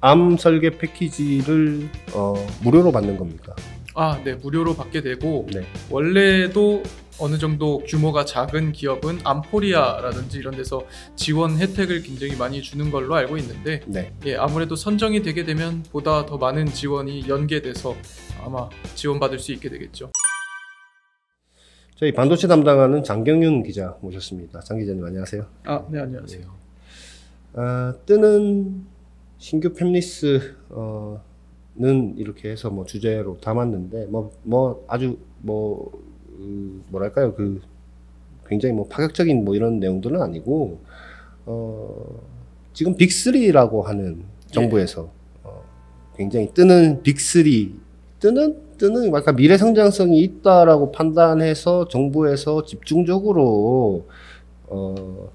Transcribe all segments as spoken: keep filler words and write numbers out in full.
암 설계 패키지를 어, 무료로 받는 겁니까? 아, 네, 무료로 받게 되고 네. 원래도 어느 정도 규모가 작은 기업은 암코리아라든지 이런 데서 지원 혜택을 굉장히 많이 주는 걸로 알고 있는데 네. 예, 아무래도 선정이 되게 되면 보다 더 많은 지원이 연계돼서 아마 지원받을 수 있게 되겠죠. 저희 반도체 담당하는 장경윤 기자 모셨습니다. 장 기자님 안녕하세요. 아, 네, 안녕하세요. 네. 아, 뜨는 신규 팹리스 어, 는 이렇게 해서 뭐 주제로 담았는데 뭐 뭐 아주 뭐 음, 뭐랄까요 그 굉장히 뭐 파격적인 뭐 이런 내용들은 아니고 어 지금 빅쓰리라고 하는 정부에서 네. 어, 굉장히 뜨는 빅쓰리 뜨는 뜨는 약간 미래 성장성이 있다라고 판단해서 정부에서 집중적으로 어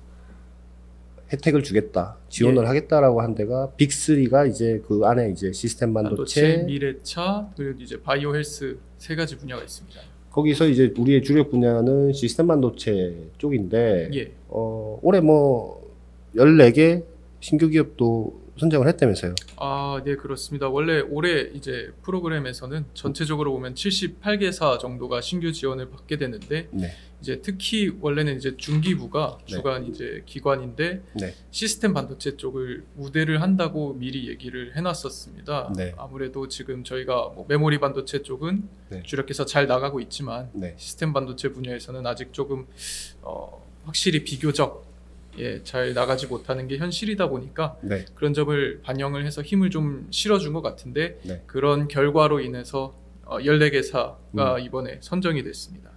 혜택을 주겠다, 지원을 예. 하겠다라고 한 데가 빅쓰리가 이제 그 안에 이제 시스템 반도체, 미래차, 그리고 이제 바이오 헬스 세 가지 분야가 있습니다. 거기서 이제 우리의 주력 분야는 시스템 반도체 쪽인데 예. 어, 올해 뭐 열네 개 신규 기업도 선정을 했다면서요? 아, 네, 그렇습니다. 원래 올해 이제 프로그램에서는 전체적으로 보면 칠십팔 개사 정도가 신규 지원을 받게 되는데 네. 이제 특히 원래는 이제 중기부가 네. 주관 이제 기관인데 네. 시스템 반도체 쪽을 우대를 한다고 미리 얘기를 해놨었습니다. 네. 아무래도 지금 저희가 뭐 메모리 반도체 쪽은 네. 주력해서 잘 나가고 있지만 네. 시스템 반도체 분야에서는 아직 조금 어, 확실히 비교적 예, 잘 나가지 못하는 게 현실이다 보니까 네. 그런 점을 반영을 해서 힘을 좀 실어준 것 같은데 네. 그런 결과로 인해서 열네 개사가 음. 이번에 선정이 됐습니다.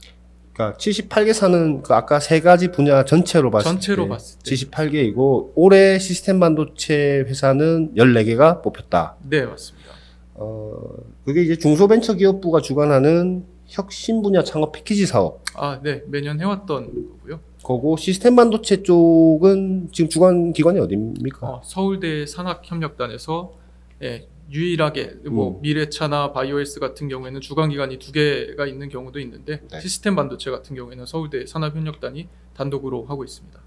그러니까 칠십팔 개사는 그 아까 세 가지 분야 전체로 봤을 전체로 때, 봤을 때 칠십팔 개이고 올해 시스템 반도체 회사는 열네 개가 뽑혔다. 네, 맞습니다. 어, 그게 이제 중소벤처기업부가 주관하는 혁신 분야 창업 패키지 사업. 아, 네, 매년 해왔던 거고요. 거고 시스템 반도체 쪽은 지금 주관 기관이 어디입니까? 어, 서울대 산학협력단에서 예, 유일하게 뭐 음. 미래차나 바이오헬스 같은 경우에는 주관 기관이 두 개가 있는 경우도 있는데 네. 시스템 반도체 같은 경우에는 서울대 산학협력단이 단독으로 하고 있습니다.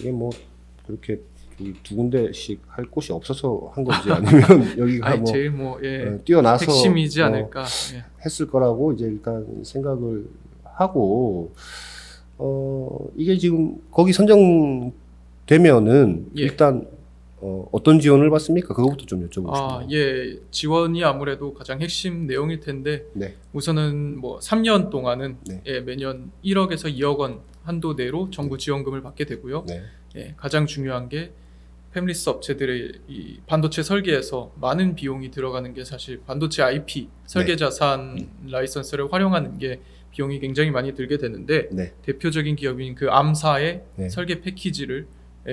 이게 뭐 그렇게 두 군데씩 할 곳이 없어서 한 건지 아니면 여기가 아니, 뭐 제일 뭐 예, 뛰어나서 핵심이지 뭐 않을까 예. 했을 거라고 이제 일단 생각을 하고. 어, 이게 지금 거기 선정되면은 예. 일단 어, 어떤 지원을 받습니까? 그거부터 좀 여쭤보고 아, 싶네요. 예, 지원이 아무래도 가장 핵심 내용일 텐데 네. 우선은 뭐 삼 년 동안은 네. 예, 매년 일억에서 이억 원 한도 내로 정부 지원금을 받게 되고요. 네. 예, 가장 중요한 게 팹리스 업체들의 이 반도체 설계에서 많은 비용이 들어가는 게 사실 반도체 아이피 설계 자산 네. 라이선스를 활용하는 게 비용이 굉장히 많이 들게 되는데 네. 대표적인 기업인 그 암사의 네. 설계 패키지를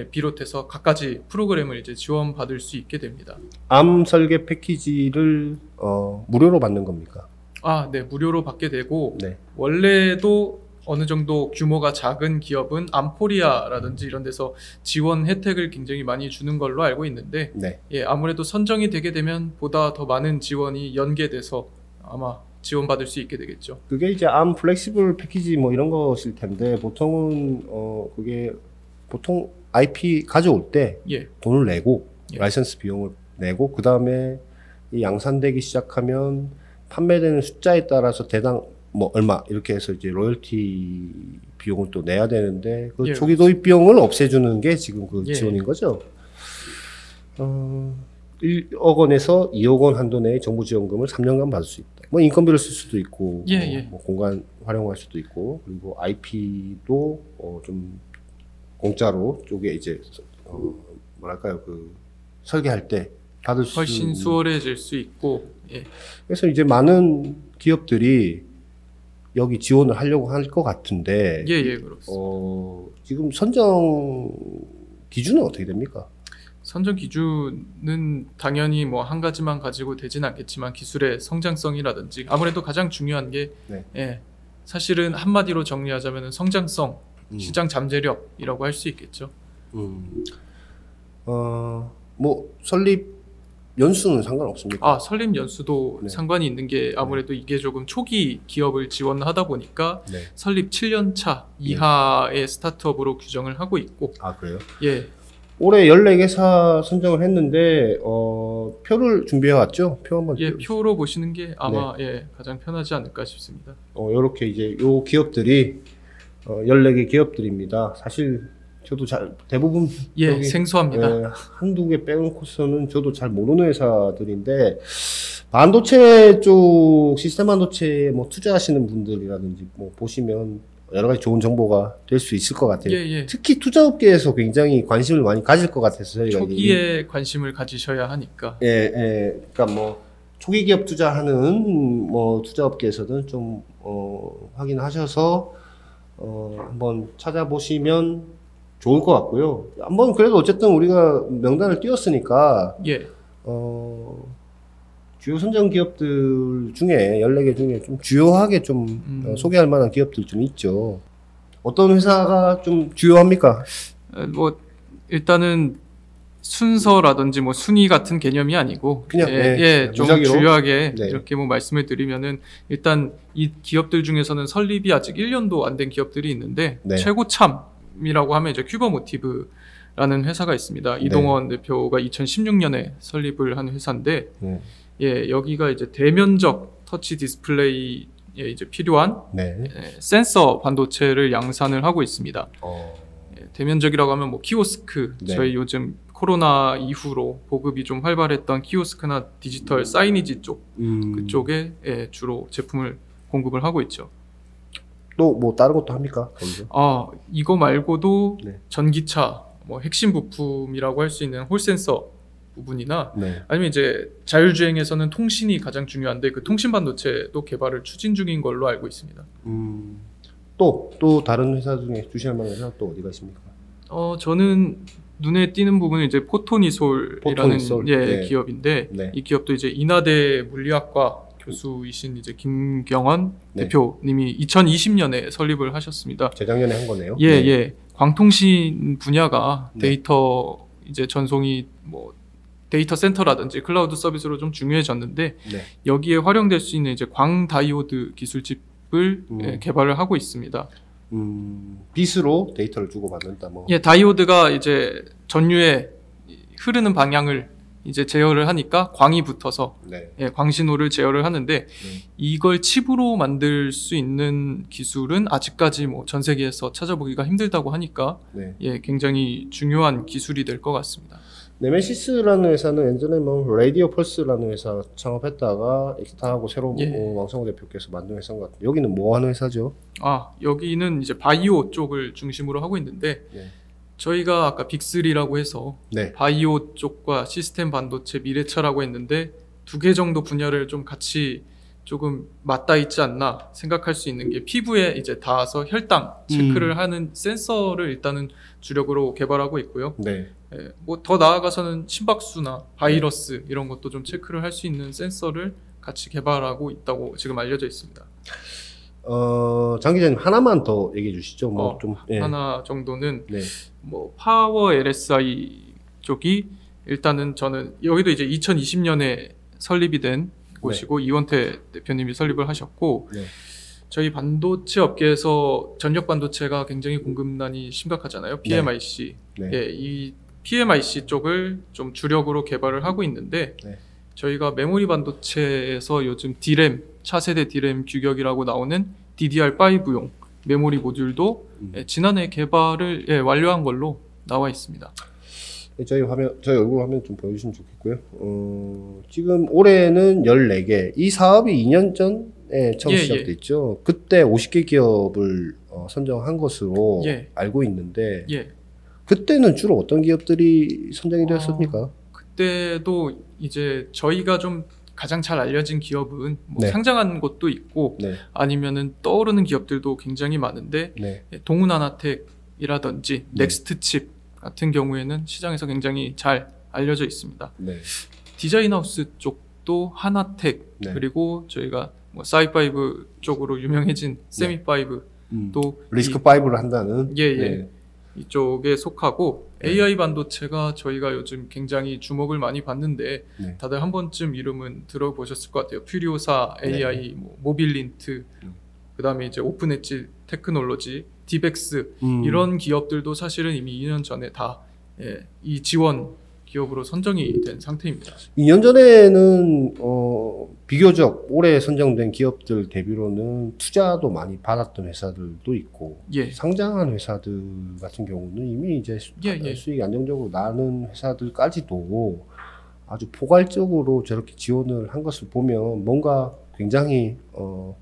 비롯해서 갖가지 프로그램을 이제 지원받을 수 있게 됩니다. 암 설계 패키지를 어, 무료로 받는 겁니까? 아, 네, 무료로 받게 되고 네. 원래도 어느 정도 규모가 작은 기업은 암코리아라든지 이런 데서 지원 혜택을 굉장히 많이 주는 걸로 알고 있는데 네. 예, 아무래도 선정이 되게 되면 보다 더 많은 지원이 연계돼서 아마 지원받을 수 있게 되겠죠. 그게 이제 암 플렉시블 패키지 뭐 이런 것일 텐데 보통은 어 그게 보통 아이피 가져올 때 예. 돈을 내고 예. 라이선스 비용을 내고 그 다음에 양산되기 시작하면 판매되는 숫자에 따라서 대당 뭐 얼마 이렇게 해서 이제 로열티 비용을 또 내야 되는데 그 예. 초기 도입 비용을 없애주는 게 지금 그 예. 지원인 거죠. 어, 일억 원에서 이억 원 한도 내의 정부 지원금을 삼 년간 받을 수 있다. 뭐 인건비를 쓸 수도 있고 예, 예. 뭐 공간 활용할 수도 있고 그리고 아이피도 어 좀 공짜로 쪽에 이제 어 뭐랄까요 그 설계할 때 받을 수 훨씬 수월해질 수 있고 예. 그래서 이제 많은 기업들이 여기 지원을 하려고 할 것 같은데 예, 예, 그렇습니다. 어 지금 선정 기준은 어떻게 됩니까? 선정 기준은 당연히 뭐 한 가지만 가지고 되진 않겠지만 기술의 성장성이라든지 아무래도 가장 중요한 게 네. 예, 사실은 한마디로 정리하자면 성장성, 음. 시장 잠재력이라고 할 수 있겠죠. 음. 어, 뭐 설립 연수는 상관없습니까? 아, 설립 연수도 네. 상관이 있는 게 아무래도 네. 이게 조금 초기 기업을 지원하다 보니까 네. 설립 칠 년 차 이하의 네. 스타트업으로 규정을 하고 있고 아, 그래요? 예. 올해 열네 개사 선정을 했는데 어, 표를 준비해 왔죠? 표 한번 예, 표로 보시는 게 아마 네. 예, 가장 편하지 않을까 싶습니다. 어, 요렇게 이제 요 기업들이 어, 열네 개 기업들입니다. 사실 저도 잘 대부분 예, 여기, 생소합니다. 예, 한두 개 빼놓고서는 저도 잘 모르는 회사들인데 반도체 쪽 시스템 반도체에 뭐 투자하시는 분들이라든지 뭐 보시면 여러 가지 좋은 정보가 될 수 있을 것 같아요. 예, 예. 특히 투자업계에서 굉장히 관심을 많이 가질 것 같아서 저희가 초기에 이, 관심을 가지셔야 하니까. 예, 예. 그러니까 뭐 초기 기업 투자하는 뭐 투자업계에서는 좀 어, 확인하셔서 어, 한번 찾아보시면 좋을 것 같고요. 한번 그래도 어쨌든 우리가 명단을 띄웠으니까 예. 어. 주요 선정 기업들 중에 열네 개 중에 좀 주요하게 좀 음. 어, 소개할 만한 기업들 좀 있죠. 어떤 회사가 좀 주요합니까? 뭐 일단은 순서라든지 뭐 순위 같은 개념이 아니고 그냥 예, 네, 예, 좀 무작위로? 주요하게 네. 이렇게 뭐 말씀을 드리면은 일단 이 기업들 중에서는 설립이 아직 일 년도 안 된 기업들이 있는데 네. 최고참이라고 하면 이제 큐버모티브 라는 회사가 있습니다. 이동원 네. 대표가 이천십육 년에 설립을 한 회사인데 네. 예, 여기가 이제 대면적 터치 디스플레이에 이제 필요한 네. 예, 센서 반도체를 양산을 하고 있습니다. 어... 예, 대면적이라고 하면 뭐 키오스크, 네. 저희 요즘 코로나 이후로 보급이 좀 활발했던 키오스크나 디지털 사이니지 쪽 음... 그쪽에 예, 주로 제품을 공급을 하고 있죠. 또 뭐 다른 것도 합니까? 거기서? 아, 이거 말고도 네. 전기차 뭐 핵심 부품이라고 할 수 있는 홀센서 부분이나 네. 아니면 이제 자율주행에서는 통신이 가장 중요한데 그 통신 반도체도 개발을 추진 중인 걸로 알고 있습니다. 음, 또, 또 다른 회사 중에 주시할 만한 회사 또 어디가 있습니까? 어, 저는 눈에 띄는 부분은 이제 포토니솔이라는 포토니솔. 예, 네. 기업인데 네. 이 기업도 이제 인하대 물리학과 교수이신 이제 김경원 네. 대표님이 이천이십 년에 설립을 하셨습니다. 재작년에 한 거네요. 예, 네. 예. 광통신 분야가 네. 데이터 이제 전송이 뭐 데이터 센터라든지 클라우드 서비스로 좀 중요해졌는데 네. 여기에 활용될 수 있는 이제 광 다이오드 기술집을 음. 예, 개발을 하고 있습니다. 음, 빛으로 데이터를 주고 받는다. 뭐. 예, 다이오드가 이제 전류에 흐르는 방향을 이제 제어를 하니까 광이 붙어서 네. 예, 광신호를 제어를 하는데 음. 이걸 칩으로 만들 수 있는 기술은 아직까지 뭐 전 세계에서 찾아보기가 힘들다고 하니까 네. 예, 굉장히 중요한 기술이 될 것 같습니다. 네메시스라는 회사는 예전에 뭐 라디오 펄스라는 회사 창업했다가 엑스타하고 새로 예. 어, 왕성호 대표께서 만든 회사인 것 같아요. 여기는 뭐 하는 회사죠? 아, 여기는 이제 바이오 쪽을 중심으로 하고 있는데 예. 저희가 아까 빅쓰리라고 해서 네. 바이오 쪽과 시스템 반도체 미래차라고 했는데 두 개 정도 분야를 좀 같이 조금 맞닿아 있지 않나 생각할 수 있는 게 피부에 이제 닿아서 혈당 체크를 음. 하는 센서를 일단은 주력으로 개발하고 있고요. 네. 예, 뭐 더 나아가서는 심박수나 바이러스 네. 이런 것도 좀 체크를 할 수 있는 센서를 같이 개발하고 있다고 지금 알려져 있습니다. 어, 장 기자님 하나만 더 얘기해 주시죠. 뭐 어, 좀 예. 하나 정도는 네. 뭐 파워 엘에스아이 쪽이 일단은 저는 여기도 이제 이천이십 년에 설립이 된 곳이고 네. 이원태 대표님이 설립을 하셨고 네. 저희 반도체 업계에서 전력 반도체가 굉장히 공급난이 심각하잖아요. 피엠아이씨. 네. 네. 예, 이 피엠아이씨 쪽을 좀 주력으로 개발을 하고 있는데 네. 저희가 메모리 반도체에서 요즘 디램, 차세대 디램 규격이라고 나오는 디디알파이브용 메모리 모듈도 음. 예, 지난해 개발을 예, 완료한 걸로 나와 있습니다. 저희 화면, 저희 얼굴 화면 좀 보여주시면 좋겠고요. 어, 지금 올해는 열네 개. 이 사업이 이 년 전에 처음 예, 시작됐죠. 예. 그때 오십 개 기업을 어, 선정한 것으로 예. 알고 있는데 예. 그때는 주로 어떤 기업들이 선정이 되었습니까? 어, 그때도 이제 저희가 좀 가장 잘 알려진 기업은 뭐 네. 상장한 곳도 있고 네. 아니면은 떠오르는 기업들도 굉장히 많은데 네. 동훈아나텍이라든지 네. 넥스트칩 같은 경우에는 시장에서 굉장히 잘 알려져 있습니다. 네. 디자인하우스 쪽도 하나텍 네. 그리고 저희가 뭐 사이파이브 쪽으로 유명해진 세미파이브 네. 음. 또 리스크파이브를 한다는 예, 예. 네. 이쪽에 속하고 네. 에이아이 반도체가 저희가 요즘 굉장히 주목을 많이 받는데 네. 다들 한 번쯤 이름은 들어보셨을 것 같아요. 퓨리오사 에이아이, 네. 뭐 모빌린트, 음. 그 다음에 이제 오픈엣지 테크놀로지, 디백스 음. 이런 기업들도 사실은 이미 이 년 전에 다 예, 이 지원 기업으로 선정이 된 상태입니다. 이 년 전에는 어, 비교적 올해 선정된 기업들 대비로는 투자도 많이 받았던 회사들도 있고, 예. 상장한 회사들 같은 경우는 이미 이제 수, 예, 예. 수익이 안정적으로 나는 회사들까지도 아주 포괄적으로 저렇게 지원을 한 것을 보면 뭔가 굉장히 어,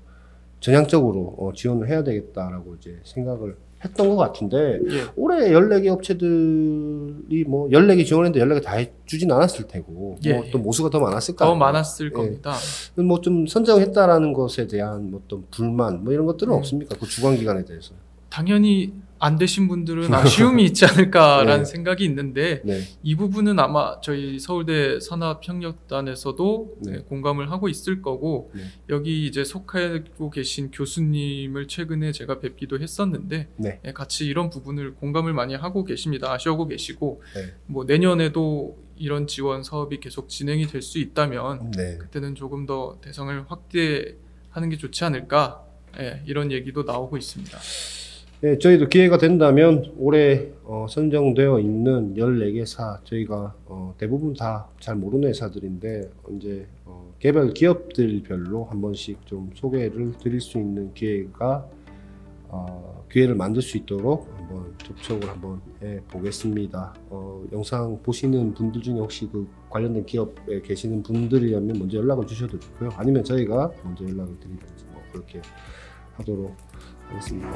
전향적으로 어, 지원을 해야 되겠다라고 이제 생각을 했던 것 같은데, 예. 올해 열네 개 업체들이 뭐 열네 개 지원했는데 열네 개 다 해주진 않았을 테고, 예. 뭐 또 모수가 더 많았을까? 더 많았을 예. 겁니다. 뭐 좀 선정했다라는 것에 대한 뭐 어떤 불만 뭐 이런 것들은 음. 없습니까? 그 주관 기관에 대해서. 당연히 안 되신 분들은 아쉬움이 있지 않을까라는 네. 생각이 있는데, 네. 이 부분은 아마 저희 서울대 산업협력단에서도 네. 공감을 하고 있을 거고, 네. 여기 이제 속하고 계신 교수님을 최근에 제가 뵙기도 했었는데, 네. 같이 이런 부분을 공감을 많이 하고 계십니다. 아쉬워하고 계시고, 네. 뭐 내년에도 이런 지원 사업이 계속 진행이 될 수 있다면, 네. 그때는 조금 더 대상을 확대하는 게 좋지 않을까, 네, 이런 얘기도 나오고 있습니다. 네, 저희도 기회가 된다면 올해 어, 선정되어 있는 열네 개 사, 저희가 어, 대부분 다 잘 모르는 회사들인데 이제 어, 개별 기업들별로 한 번씩 좀 소개를 드릴 수 있는 기회가 어, 기회를 만들 수 있도록 한번 접촉을 한번 해 보겠습니다. 어, 영상 보시는 분들 중에 혹시 그 관련된 기업에 계시는 분들이라면 먼저 연락을 주셔도 좋고요. 아니면 저희가 먼저 연락을 드리든지 뭐 그렇게 하도록 하겠습니다.